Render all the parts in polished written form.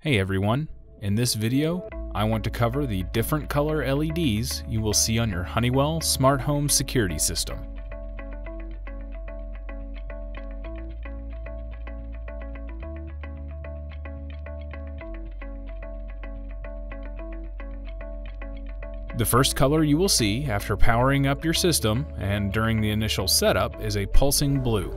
Hey everyone, in this video, I want to cover the different color LEDs you will see on your Honeywell Smart Home Security System. The first color you will see after powering up your system and during the initial setup is a pulsing blue.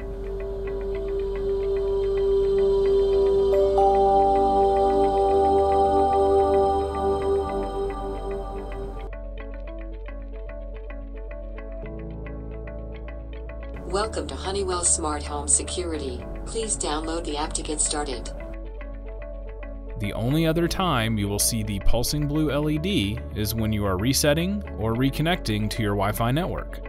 Welcome to Honeywell Smart Home Security. Please download the app to get started. The only other time you will see the pulsing blue LED is when you are resetting or reconnecting to your Wi-Fi network.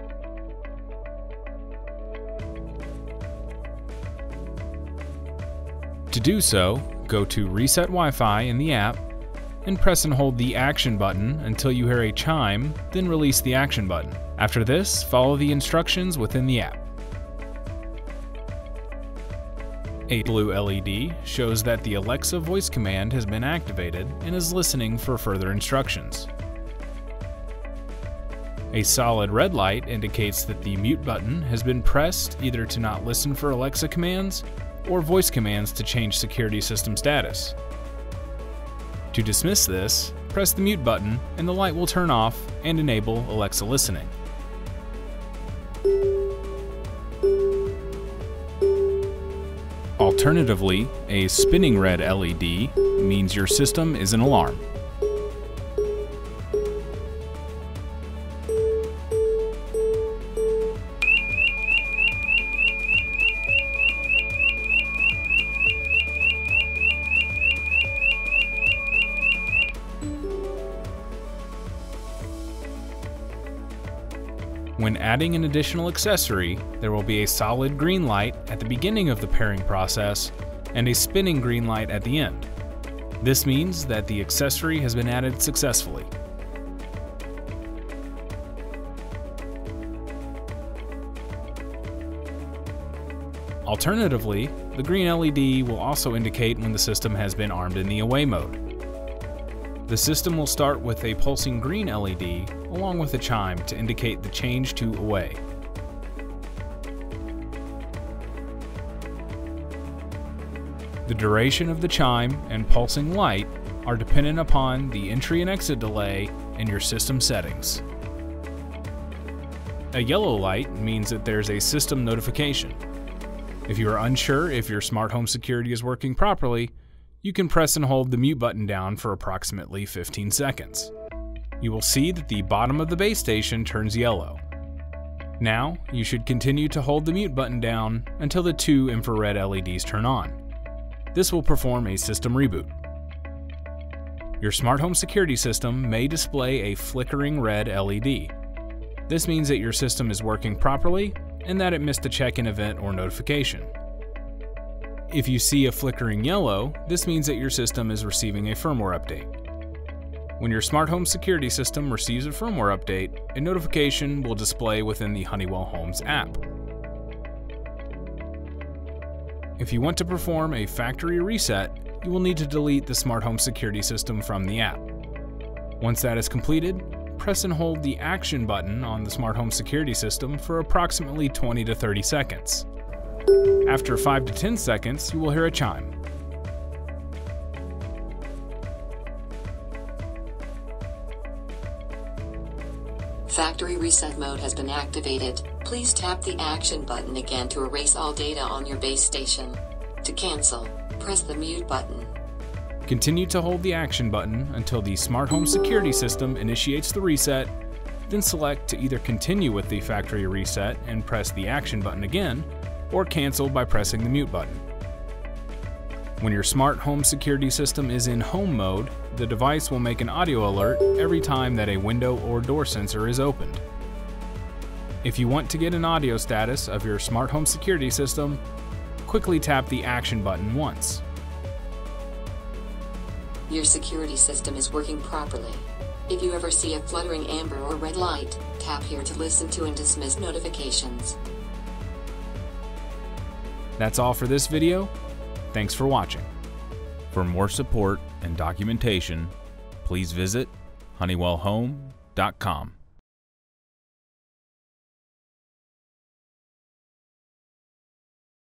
To do so, go to Reset Wi-Fi in the app and press and hold the action button until you hear a chime, then release the action button. After this, follow the instructions within the app. A blue LED shows that the Alexa voice command has been activated and is listening for further instructions. A solid red light indicates that the mute button has been pressed either to not listen for Alexa commands or voice commands to change security system status. To dismiss this, press the mute button and the light will turn off and enable Alexa listening. Alternatively, a spinning red LED means your system is in alarm. When adding an additional accessory, there will be a solid green light at the beginning of the pairing process and a spinning green light at the end. This means that the accessory has been added successfully. Alternatively, the green LED will also indicate when the system has been armed in the away mode. The system will start with a pulsing green LED along with a chime to indicate the change to away. The duration of the chime and pulsing light are dependent upon the entry and exit delay in your system settings. A yellow light means that there's a system notification. If you are unsure if your smart home security is working properly, you can press and hold the mute button down for approximately 15 seconds. You will see that the bottom of the base station turns yellow. Now, you should continue to hold the mute button down until the two infrared LEDs turn on. This will perform a system reboot. Your smart home security system may display a flickering red LED. This means that your system is working properly and that it missed a check-in event or notification. If you see a flickering yellow, this means that your system is receiving a firmware update. When your smart home security system receives a firmware update, a notification will display within the Honeywell Homes app. If you want to perform a factory reset, you will need to delete the smart home security system from the app. Once that is completed, press and hold the action button on the smart home security system for approximately 20 to 30 seconds. After 5 to 10 seconds, you will hear a chime. Factory reset mode has been activated. Please tap the action button again to erase all data on your base station. To cancel, press the mute button. Continue to hold the action button until the smart home security system initiates the reset, then select to either continue with the factory reset and press the action button again, or cancel by pressing the mute button. When your smart home security system is in home mode, the device will make an audio alert every time that a window or door sensor is opened. If you want to get an audio status of your smart home security system, quickly tap the action button once. Your security system is working properly. If you ever see a fluttering amber or red light, tap here to listen to and dismiss notifications. That's all for this video. Thanks for watching. For more support and documentation, please visit honeywellhome.com.